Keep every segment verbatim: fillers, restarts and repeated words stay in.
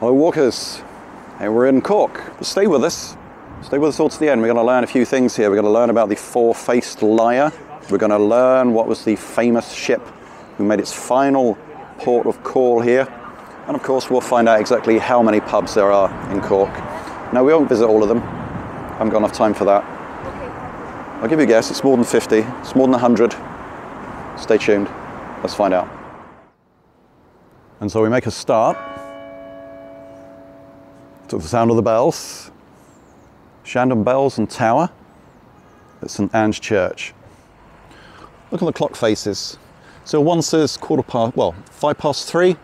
Hello walkers, and we're in Cork. Stay with us, stay with us all to the end. We're going to learn a few things here. We're going to learn about the four-faced liar. We're going to learn what was the famous ship who made its final port of call here. And of course we'll find out exactly how many pubs there are in Cork. Now we won't visit all of them, I haven't got enough time for that. I'll give you a guess, it's more than fifty, it's more than one hundred. Stay tuned, let's find out. And so we make a start. To the sound of the bells. Shandon Bells and Tower at Saint Anne's Church. Look at the clock faces. So one says quarter past, well, five past three.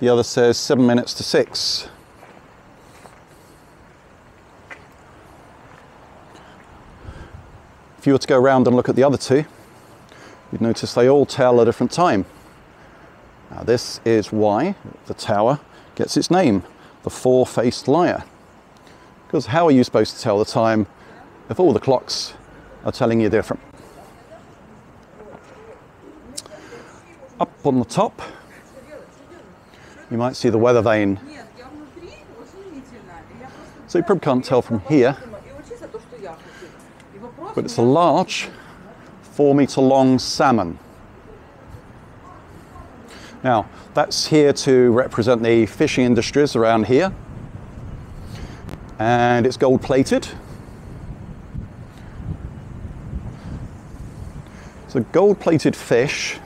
The other says seven minutes to six. If you were to go around and look at the other two, you'd notice they all tell a different time. Now this is why the tower gets its name, the four-faced liar. Because how are you supposed to tell the time if all the clocks are telling you different? Up on the top, you might see the weather vane. So you probably can't tell from here, but it's a large four meter long salmon. Now that's here to represent the fishing industries around here, and it's gold plated. It's a gold plated fish,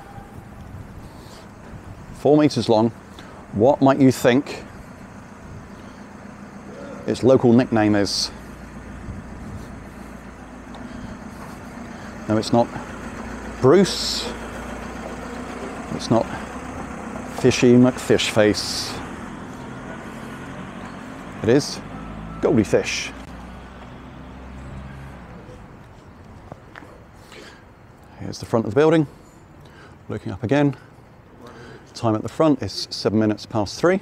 four meters long. What might you think its local nickname is? No, it's not Bruce, it's not Fishy McFishface, it is Goldie Fish. Here's the front of the building, looking up again. The time at the front is seven minutes past three.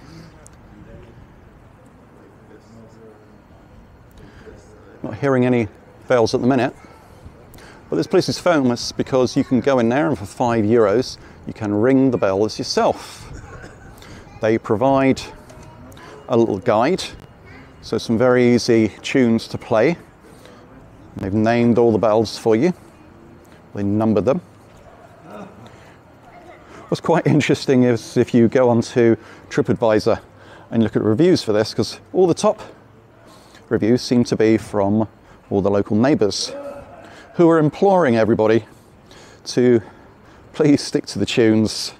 Not hearing any bells at the minute. But this place is famous because you can go in there and for five euros you can ring the bells yourself. They provide a little guide, so some very easy tunes to play. They've named all the bells for you. They numbered them. What's quite interesting is if you go onto TripAdvisor and look at reviews for this, because all the top reviews seem to be from all the local neighbours, who are imploring everybody to please stick to the tunes,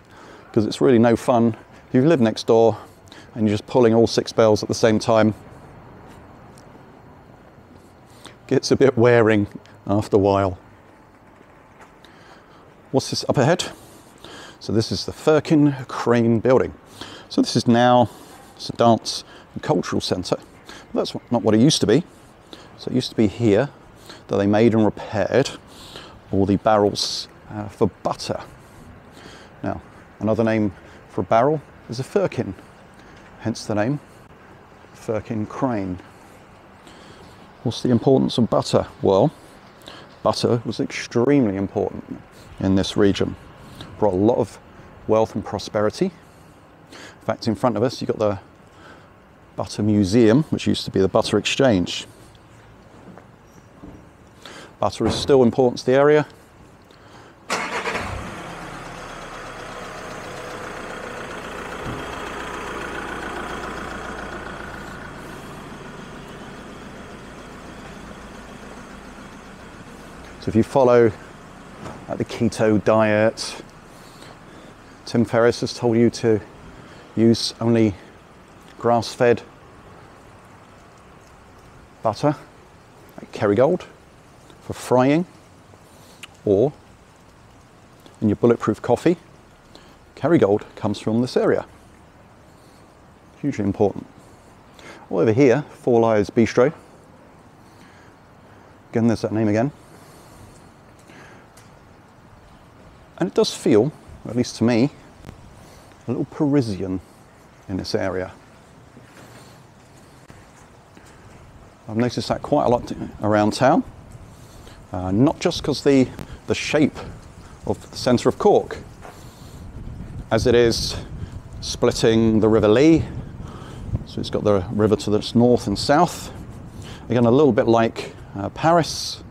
because it's really no fun if you live next door and you're just pulling all six bells at the same time. Gets a bit wearing after a while. What's this up ahead? So this is the Firkin Crane building. So this is now it's a dance and cultural centre. That's not what it used to be. So it used to be here that they made and repaired all the barrels uh, for butter. Now, another name for a barrel is a firkin, hence the name Firkin Crane. What's the importance of butter? Well, butter was extremely important in this region. Brought a lot of wealth and prosperity. In fact, in front of us, you've got the Butter Museum, which used to be the Butter Exchange. Butter is still important to the area. So if you follow like, the keto diet, Tim Ferriss has told you to use only grass-fed butter, like Kerrygold, for frying, or in your bulletproof coffee. Kerrygold comes from this area. Hugely important. All over here, Four Eyes Bistro. Again, there's that name again. And it does feel, at least to me, a little Parisian in this area. I've noticed that quite a lot around town. Uh, not just because the, the shape of the centre of Cork, as it is splitting the River Lee So it's got the river to its north and south. Again, a little bit like uh, Paris.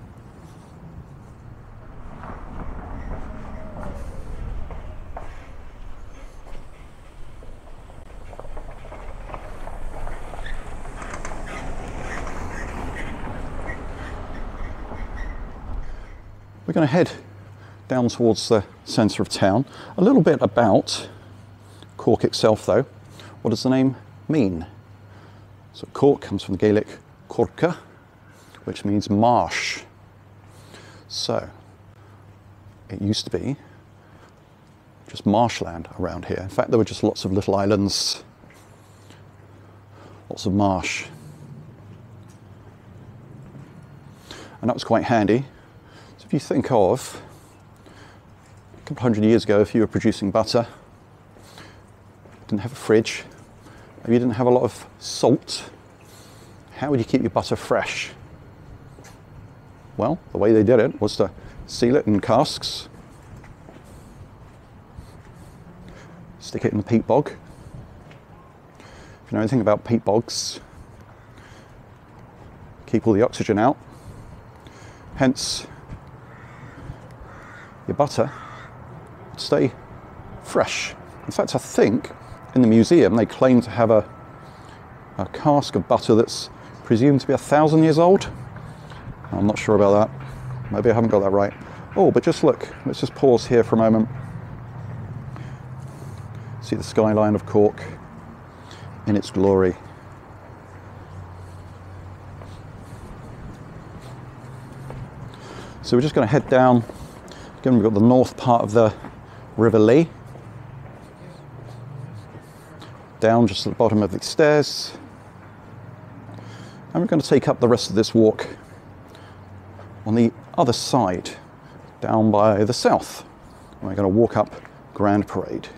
We're going to head down towards the centre of town. A little bit about Cork itself though. What does the name mean? So Cork comes from the Gaelic Corca, which means marsh. So it used to be just marshland around here. In fact, there were just lots of little islands, lots of marsh. And that was quite handy. So if you think of a couple hundred years ago, if you were producing butter, didn't have a fridge, maybe you didn't have a lot of salt, how would you keep your butter fresh? Well, the way they did it was to seal it in casks, stick it in the peat bog. If you know anything about peat bogs, keep all the oxygen out, hence your butter would stay fresh. In fact, I think in the museum they claim to have a, a cask of butter that's presumed to be a thousand years old. I'm not sure about that. Maybe I haven't got that right. Oh, but just look. Let's just pause here for a moment. See the skyline of Cork in its glory. So we're just going to head down. Again, we've got the north part of the River Lee. Down just at the bottom of the stairs, and we're going to take up the rest of this walk on the other side, down by the south. We're going to walk up Grand Parade.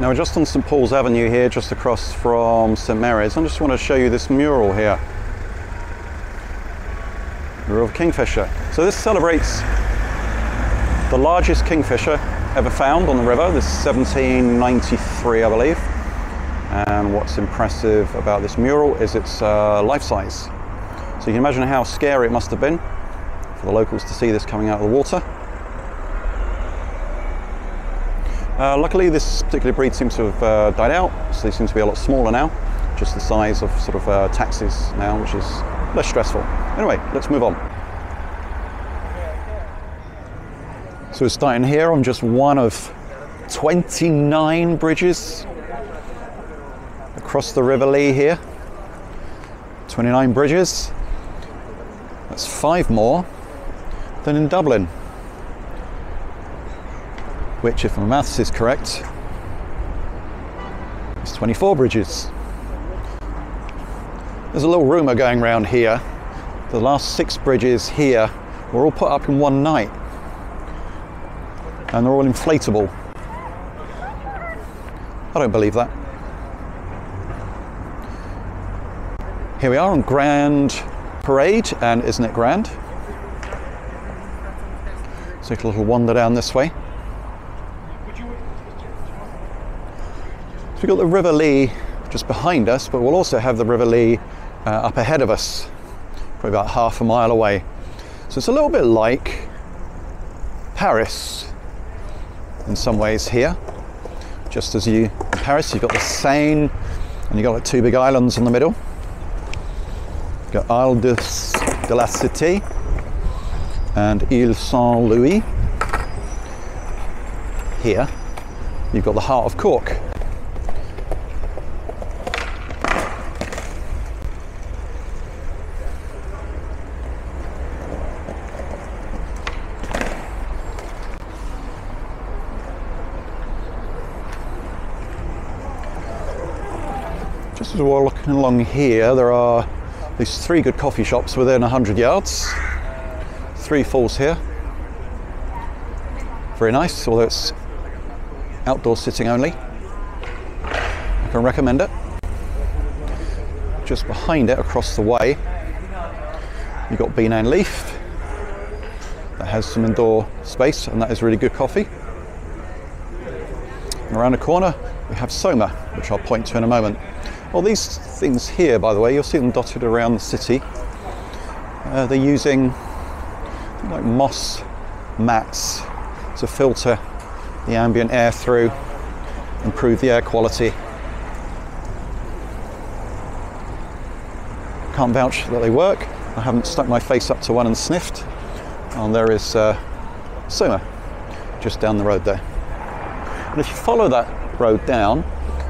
Now we're just on Saint Paul's Avenue here, just across from Saint Mary's. I just want to show you this mural here, mural of kingfisher. So this celebrates the largest kingfisher ever found on the river. This is seventeen ninety-three, I believe. And what's impressive about this mural is it's uh, life-size. So you can imagine how scary it must have been for the locals to see this coming out of the water. Uh, luckily, this particular breed seems to have uh, died out, so they seem to be a lot smaller now. Just the size of sort of uh, taxis now, which is less stressful. Anyway, let's move on. So we're starting here on just one of twenty-nine bridges across the River Lee here. twenty-nine bridges. That's five more than in Dublin, which, if my maths is correct, is twenty-four bridges. There's a little rumour going around here. The last six bridges here were all put up in one night. And they're all inflatable. I don't believe that. Here we are on Grand Parade, and isn't it grand? Let's take a little wander down this way. So we've got the River Lee just behind us, but we'll also have the River Lee uh, up ahead of us, probably about half a mile away. So it's a little bit like Paris in some ways here. Just as you in Paris, you've got the Seine, and you've got like two big islands in the middle. You've got Isle de, de la Cité and Ile Saint-Louis. Here, you've got the heart of Cork. As we're looking along here, there are at least three good coffee shops within one hundred yards. Three Falls here. Very nice, although it's outdoor sitting only. I can recommend it. Just behind it, across the way, you've got Bean and Leaf. That has some indoor space, and that is really good coffee. And around the corner, we have Soma. which I'll point to in a moment. Well, these things here, by the way, you'll see them dotted around the city. Uh, they're using like moss mats to filter the ambient air through, improve the air quality. Can't vouch that they work. I haven't stuck my face up to one and sniffed. And there is uh, Soma just down the road there. And if you follow that road down,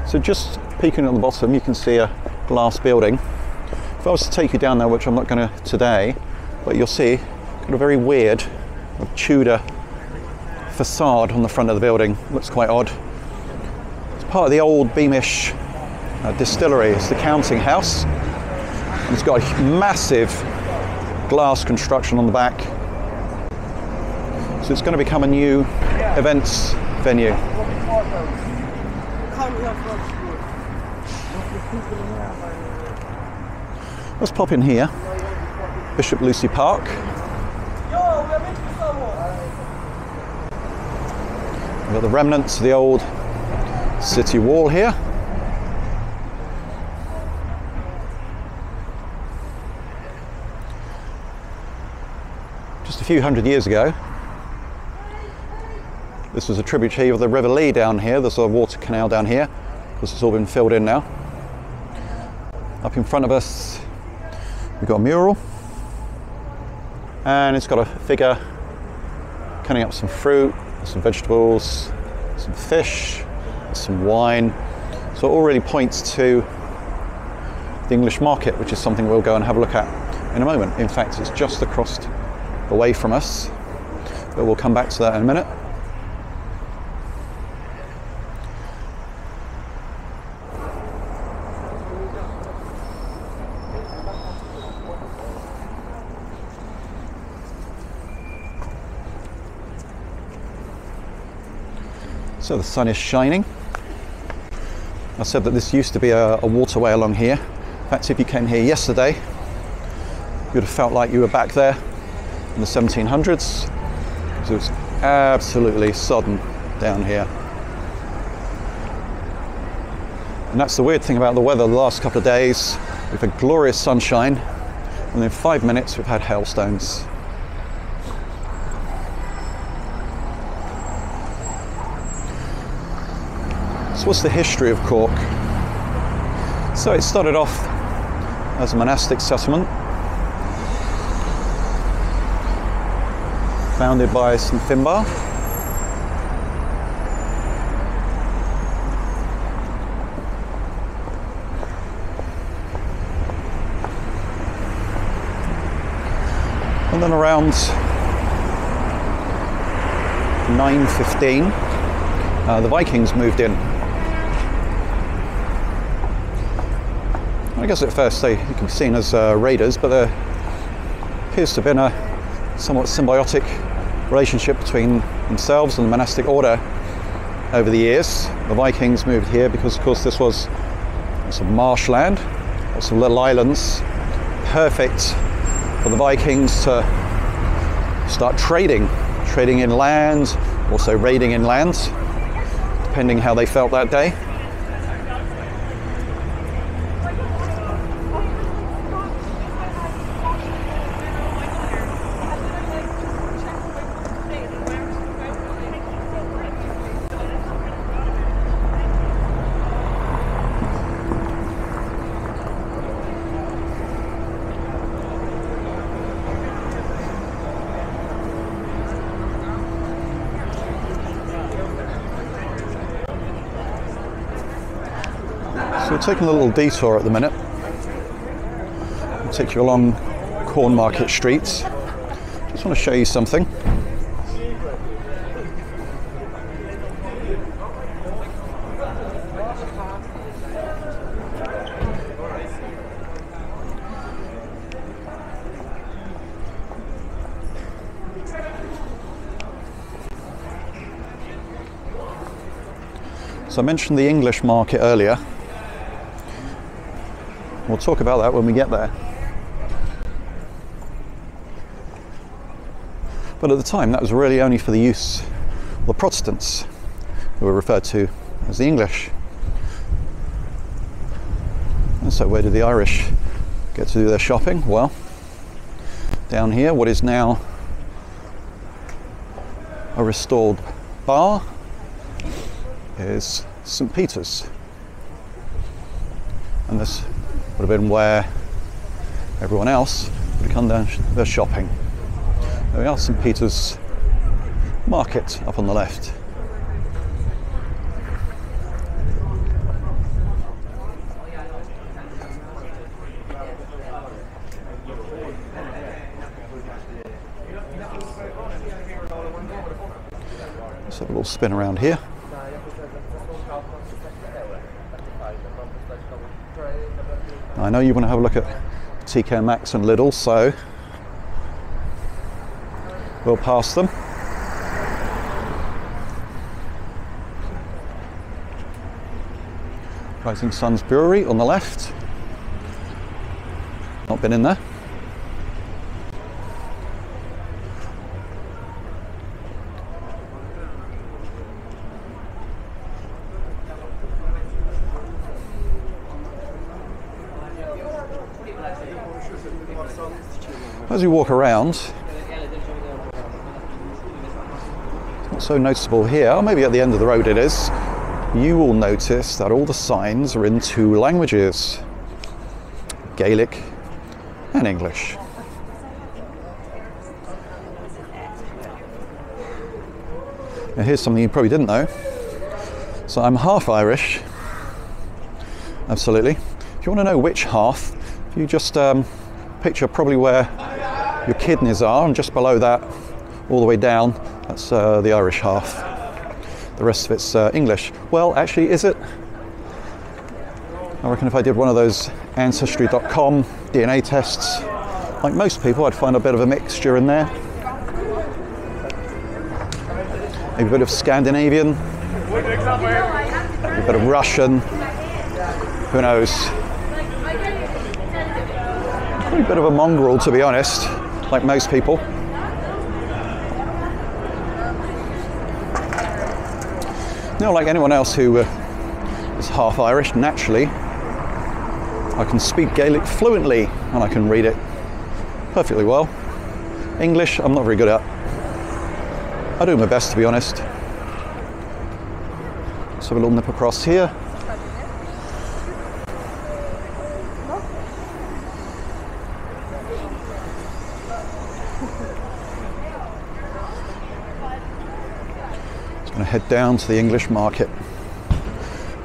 so just peeking at the bottom, you can see a glass building. If I was to take you down there, which I'm not going to today, but you'll see got a very weird Tudor facade on the front of the building. Looks quite odd. It's part of the old Beamish uh, distillery. It's the counting house. And it's got a massive glass construction on the back. So it's going to become a new events venue. Let's pop in here. Bishop Lucy Park. We've got the remnants of the old city wall here. Just a few hundred years ago, this was a tributary of the River Lee down here. There's a water canal down here. Of course, it's all been filled in now. Up in front of us, we've got a mural. And it's got a figure cutting up some fruit, some vegetables, some fish, some wine. So it all really points to the English Market, which is something we'll go and have a look at in a moment. In fact, it's just across the way from us, but we'll come back to that in a minute. So the sun is shining. I said that this used to be a, a waterway along here. In fact, if you came here yesterday, you would have felt like you were back there in the seventeen hundreds. So it's absolutely sodden down here. And that's the weird thing about the weather the last couple of days. We've had glorious sunshine, and in five minutes we've had hailstones. So what's the history of Cork? So it started off as a monastic settlement founded by Saint Finbarr. And then around nine fifteen, uh, the Vikings moved in. I guess at first they can be seen as uh, raiders, but there appears to have been a somewhat symbiotic relationship between themselves and the monastic order over the years. The Vikings moved here because, of course, this was some marshland, some little islands, perfect for the Vikings to start trading, trading in land, also raiding in land, depending how they felt that day. Taking a little detour at the minute. I'll take you along Cornmarket Street. Just want to show you something. So I mentioned the English Market earlier. We'll talk about that when we get there. But at the time, that was really only for the use of the Protestants, who were referred to as the English. And so where do the Irish get to do their shopping? Well, down here, what is now a restored bar is Saint Peter's. And this would have been where everyone else would have come down their shopping. There we are, Saint Peter's Market up on the left. Let's have a little spin around here. I know you want to have a look at T K Maxx and Lidl, so we'll pass them. Rising Suns Brewery on the left. Not been in there. As you walk around, it's not so noticeable here, or maybe at the end of the road it is, you will notice that all the signs are in two languages, Gaelic and English. Now here's something you probably didn't know. So I'm half Irish, absolutely. If you want to know which half, if you just um, picture probably where your kidneys are, and just below that, all the way down, that's uh, the Irish half. The rest of it's uh, English. Well, actually, is it? I reckon if I did one of those ancestry dot com D N A tests, like most people, I'd find a bit of a mixture in there. Maybe a bit of Scandinavian, a bit of Russian, who knows? Probably a bit of a mongrel, to be honest. Like most people. Now, like anyone else who uh, is half Irish, naturally, I can speak Gaelic fluently and I can read it perfectly well. English, I'm not very good at. I do my best, to be honest. Let's have a little nip across here. Head down to the English Market.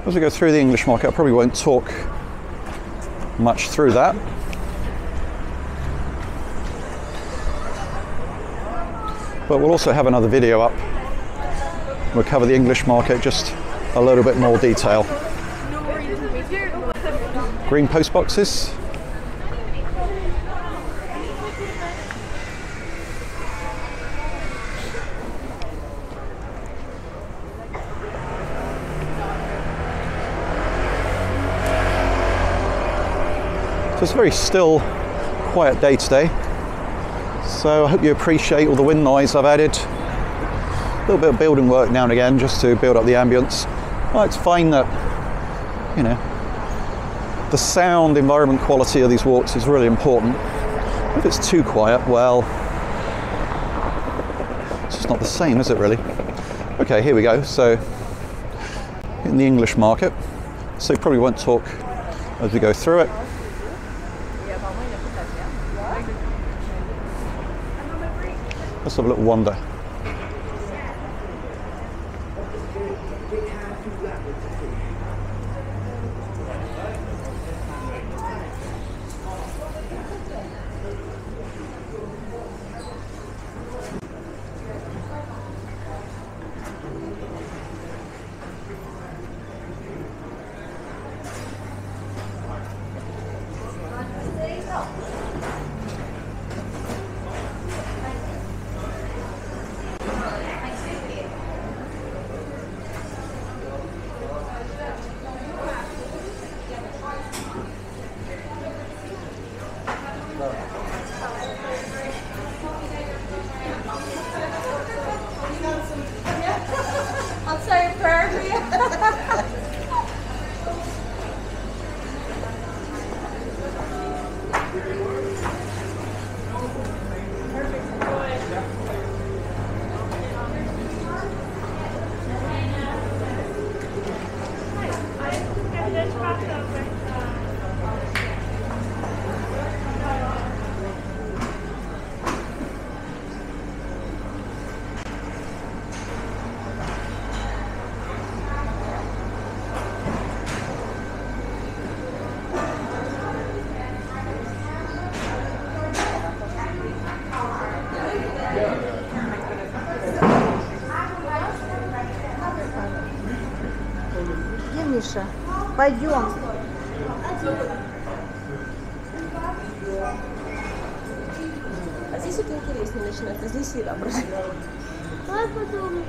As we go through the English Market, I probably won't talk much through that. But we'll also have another video up. We'll cover the English Market just a little bit more detail. Green post boxes. So it's a very still, quiet day today. So I hope you appreciate all the wind noise I've added. A little bit of building work now and again just to build up the ambience. I like to find that, you know, the sound environment quality of these walks is really important. If it's too quiet, well, it's just not the same, is it really? Okay, here we go. So in the English Market. So you probably won't talk as we go through it. Let's have a little wander. What did you want? А здесь это интересно начинается. Здесь еда просто. А потом...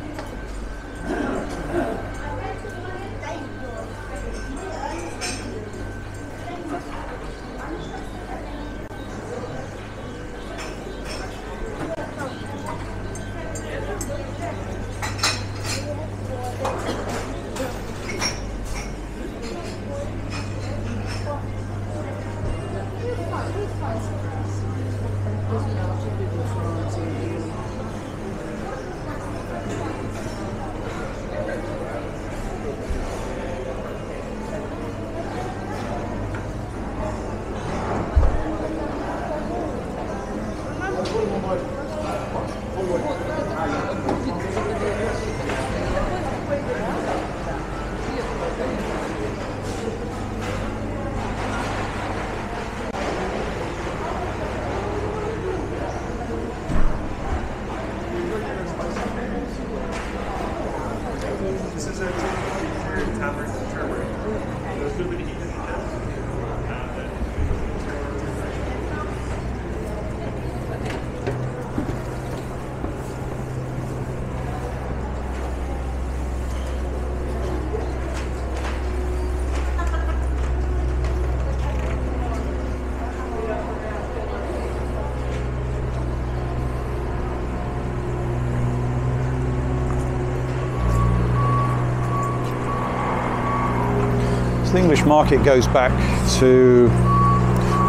The English Market goes back to,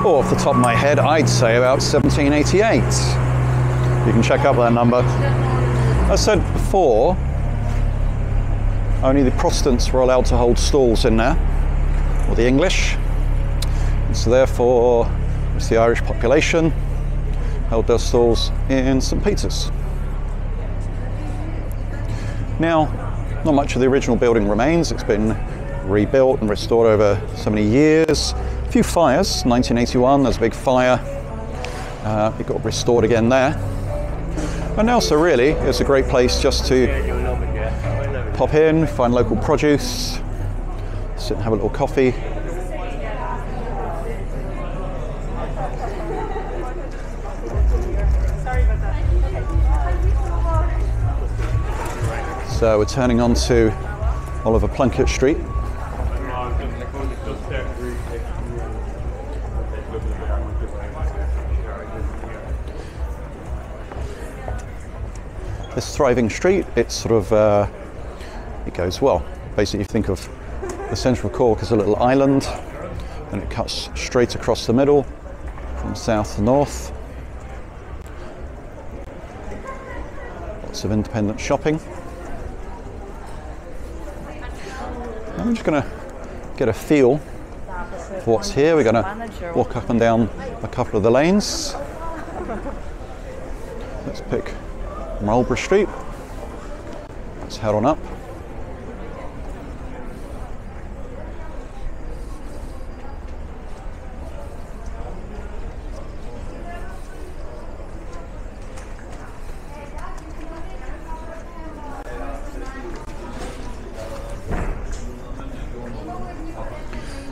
oh, off the top of my head, I'd say about seventeen eighty-eight. You can check up that number. As I said before, only the Protestants were allowed to hold stalls in there, or the English. And so therefore, it's the Irish population held their stalls in Saint Peter's. Now, not much of the original building remains. It's been rebuilt and restored over so many years. A few fires, nineteen eighty-one, there's a big fire. Uh, it got restored again there. And also really, it's a great place just to pop in, find local produce, sit and have a little coffee. So we're turning on to Oliver Plunkett Street. This thriving street, it's sort of, uh, it goes well. Basically, you think of the centre of Cork as a little island, and it cuts straight across the middle from south to north. Lots of independent shopping. I'm just going to get a feel for what's here. We're going to walk up and down a couple of the lanes. Let's pick Marlborough Street. Let's head on up.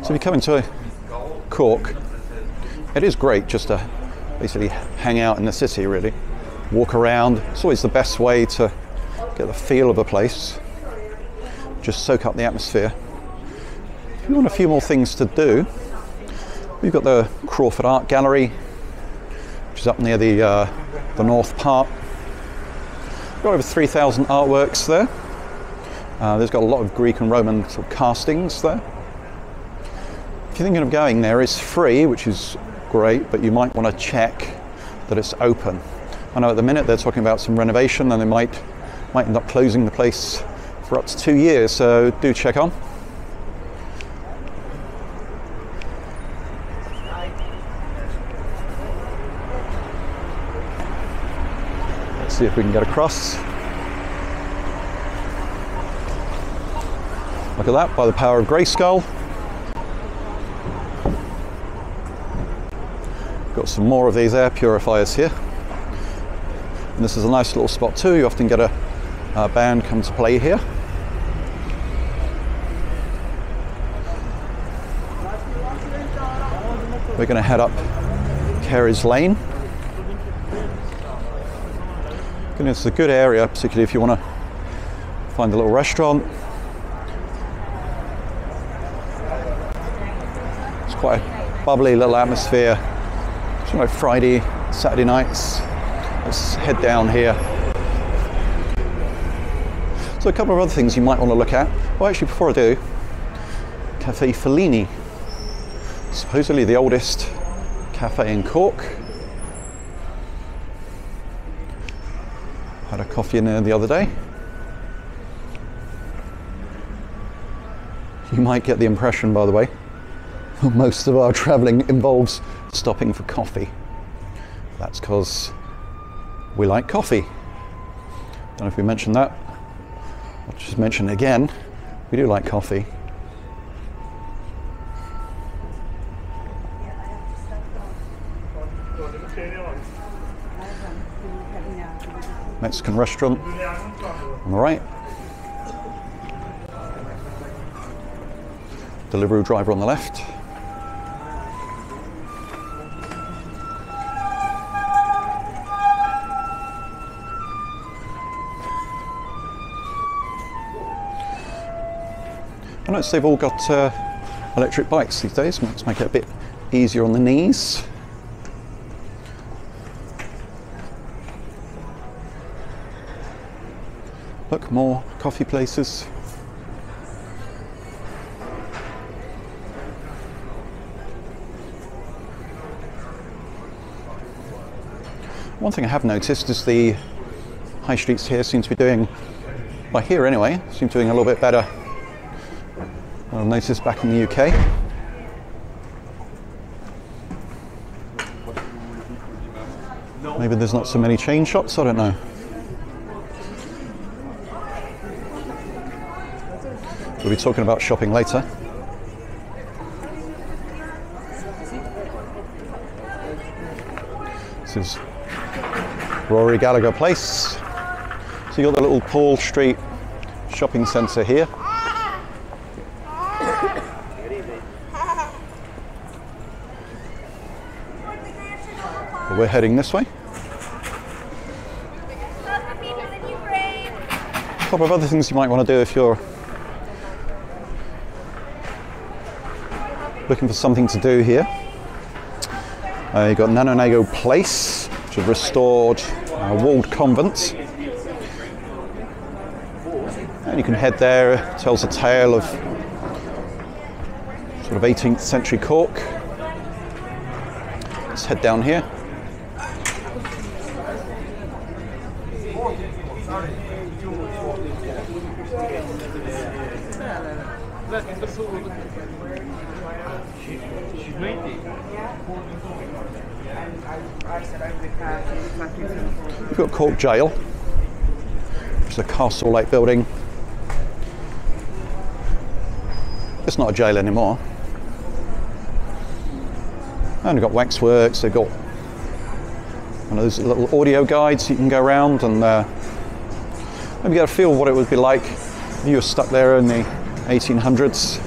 So if you come into Cork, it is great just to basically hang out in the city really. Walk around, it's always the best way to get the feel of a place, just soak up the atmosphere. If you want a few more things to do, we've got the Crawford Art Gallery, which is up near the, uh, the north part. We've got over three thousand artworks there. Uh, there's got a lot of Greek and Roman sort of castings there. If you're thinking of going there, it's free, which is great, but you might want to check that it's open. I know at the minute they're talking about some renovation and they might might end up closing the place for up to two years, so do check on. Let's see if we can get across. Look at that, by the power of grayscale. Got some more of these air purifiers here. And this is a nice little spot too. You often get a, a band come to play here. We're going to head up Carey's Lane. It's a good area, particularly if you want to find a little restaurant. It's quite a bubbly little atmosphere. It's like Friday, Saturday nights. Let's head down here. So a couple of other things you might want to look at. Well, actually, before I do, Cafe Fellini, supposedly the oldest cafe in Cork. Had a coffee in there the other day. You might get the impression, by the way, that most of our travelling involves stopping for coffee. That's because we like coffee. Don't know if we mentioned that. I'll just mention it again. We do like coffee. Mexican restaurant on the right. Deliveroo driver on the left. I notice they've all got uh, electric bikes these days, which makes it a bit easier on the knees. Look, more coffee places. One thing I have noticed is the high streets here seem to be doing, well here anyway, seem to be doing a little bit better than I've noticed back in the U K. Maybe there's not so many chain shops, I don't know. We'll be talking about shopping later. This is Rory Gallagher Place. So you've got the little Paul Street shopping centre here. But we're heading this way. A couple of other things you might want to do if you're looking for something to do here. Uh, you've got Nanonego Place, which is restored uh, walled convent. And you can head there, it tells a tale of sort of eighteenth century Cork. Let's head down here. We've got Cork Jail, which is a castle-like building. It's not a jail anymore. And we've got waxworks, they've got one of those little audio guides you can go around and uh, maybe get a feel of what it would be like if you were stuck there in the eighteen hundreds.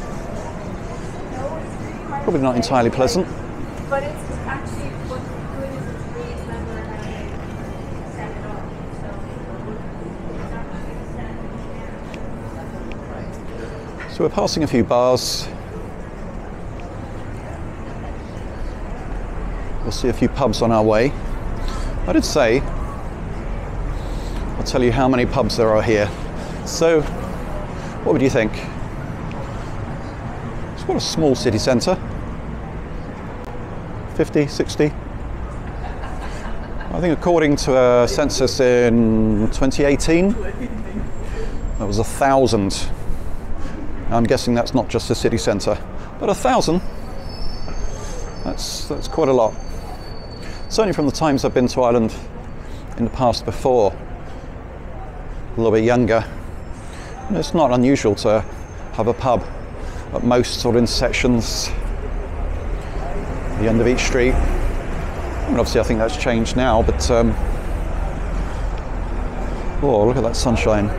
Probably not entirely pleasant. But it's actually what good is we remember how they set it up. So it's not So we're passing a few bars. We'll see a few pubs on our way. I did say I'll tell you how many pubs there are here. So what would you think? It's quite a small city centre. fifty, sixty. I think according to a census in twenty eighteen, there was a thousand. I'm guessing that's not just the city centre, but a thousand. That's, that's quite a lot. Certainly from the times I've been to Ireland in the past before, a little bit younger. And it's not unusual to have a pub at most or in sections. The end of each street. I mean, obviously I think that's changed now, but um, oh, look at that sunshine.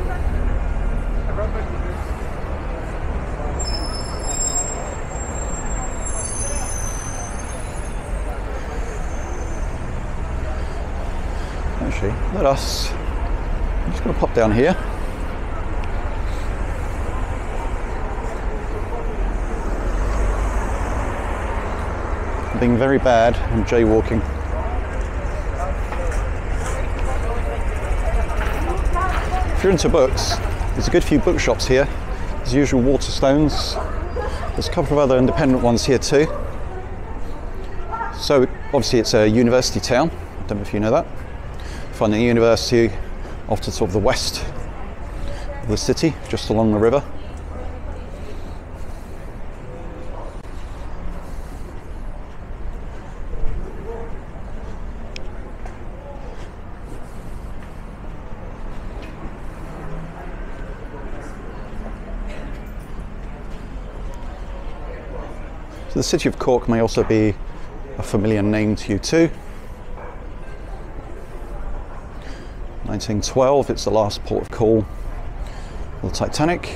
isn't she? Let us. I'm just going to pop down here. I'm being very bad and jaywalking. If you're into books, there's a good few bookshops here. As usual, Waterstones. There's a couple of other independent ones here too. So obviously it's a university town. I don't know if you know that. Find the university off to sort of the west of the city, just along the river. So the city of Cork may also be a familiar name to you too. nineteen twelve, it's the last port of call for the Titanic.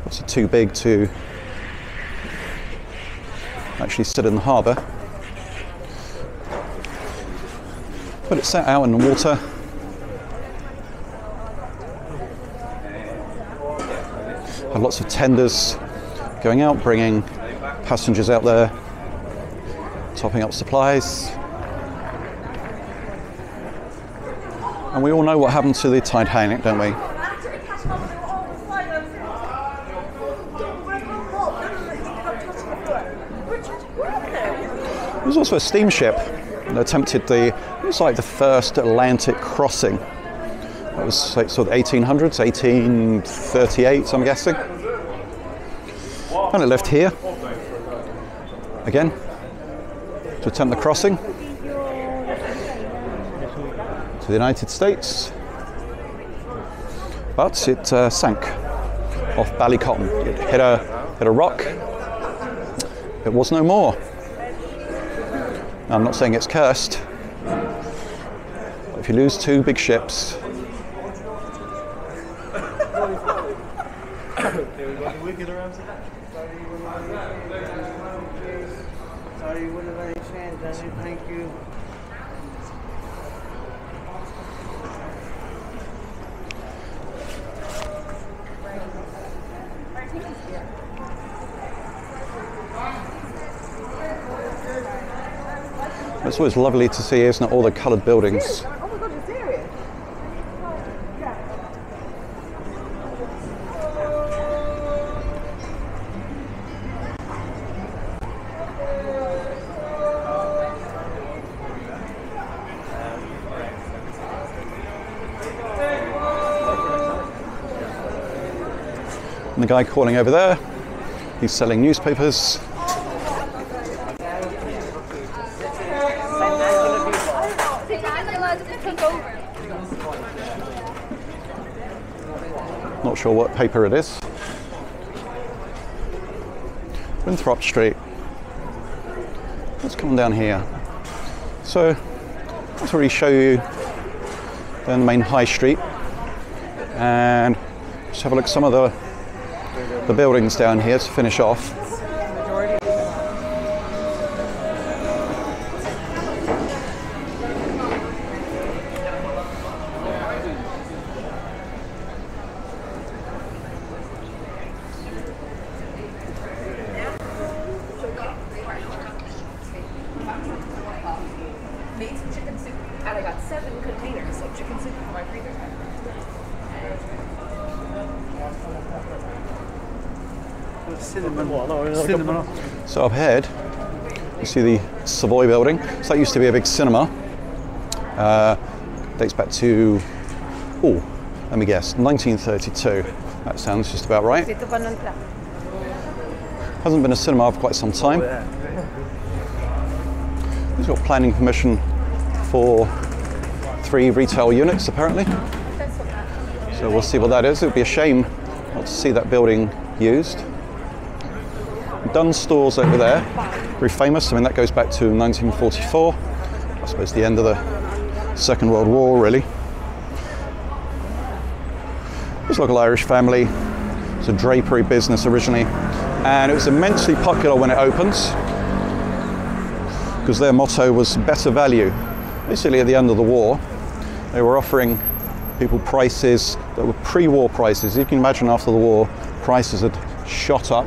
Obviously too big to actually sit in the harbour. But it's set out in the water. Had lots of tenders going out, bringing passengers out there, topping up supplies. And we all know what happened to the Titanic, don't we? There was also a steamship that attempted the, it was like the first Atlantic crossing. That was sort of eighteen hundreds, eighteen thirty-eight, I'm guessing. And it left here, again, to attempt the crossing to the United States. But it uh, sank off Ballycotton. It hit a, hit a rock. It was no more. Now, I'm not saying it's cursed. But if you lose two big ships, thank you. It's always lovely to see, isn't it, all the coloured buildings. The guy calling over there, he's selling newspapers. Not sure what paper it is. Winthrop Street. Let's come down here. So let's already show you the main high street and just have a look at some of the the buildings down here to finish off. So up ahead, you see the Savoy building. So that used to be a big cinema. Uh, dates back to, oh, let me guess, nineteen thirty-two. That sounds just about right. Hasn't been a cinema for quite some time. He's got planning permission for three retail units, apparently. So we'll see what that is. It would be a shame not to see that building used. Dunn Stores over there, very famous. I mean, that goes back to nineteen forty-four. I suppose the end of the Second World War, really. This local Irish family. It's a drapery business originally. and it was immensely popular when it opened because their motto was better value. Basically at the end of the war, they were offering people prices that were pre-war prices. You can imagine after the war, prices had shot up,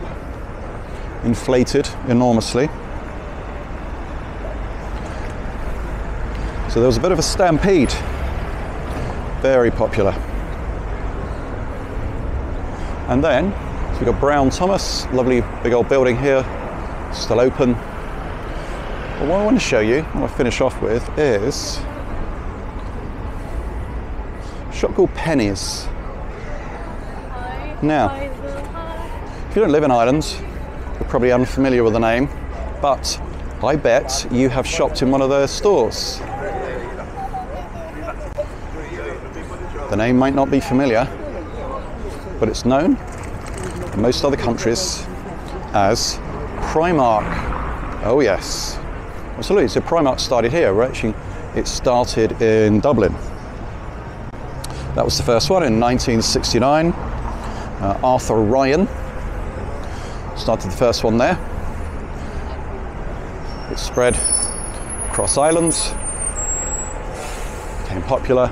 inflated enormously. So there was a bit of a stampede. Very popular. And then, so we've got Brown Thomas, lovely big old building here, still open. But what I want to show you, what I finish off with, is a shop called Penny's. Now, if you don't live in Ireland, you're probably unfamiliar with the name, but I bet you have shopped in one of their stores. The name might not be familiar, but it's known in most other countries as Primark. Oh yes, absolutely. So Primark started here, right? Actually, it started in Dublin. That was the first one in nineteen sixty-nine. Uh, Arthur Ryan started the first one there. It spread across Ireland, became popular.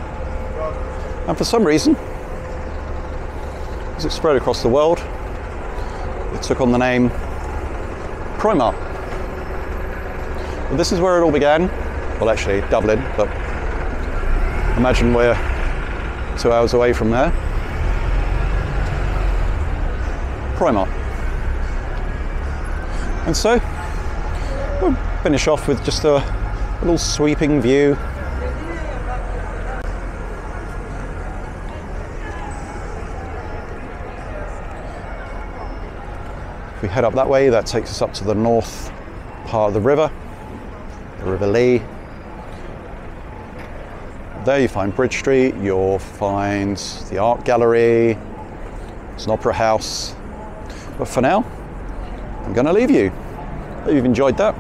And for some reason, as it spread across the world, it took on the name Primark. But this is where it all began. Well, actually, Dublin, but imagine we're two hours away from there. Primark. And so, we'll finish off with just a little sweeping view. We head up that way, that takes us up to the north part of the river, the River Lee. There you find Bridge Street, you'll find the art gallery, it's an opera house. But for now, I'm going to leave you. Hope you've enjoyed that.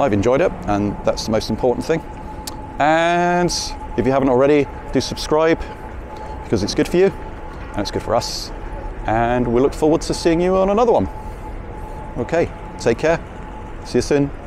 I've enjoyed it, and that's the most important thing. And if you haven't already, do subscribe, because it's good for you and it's good for us. And we look forward to seeing you on another one. Okay, take care. See you soon.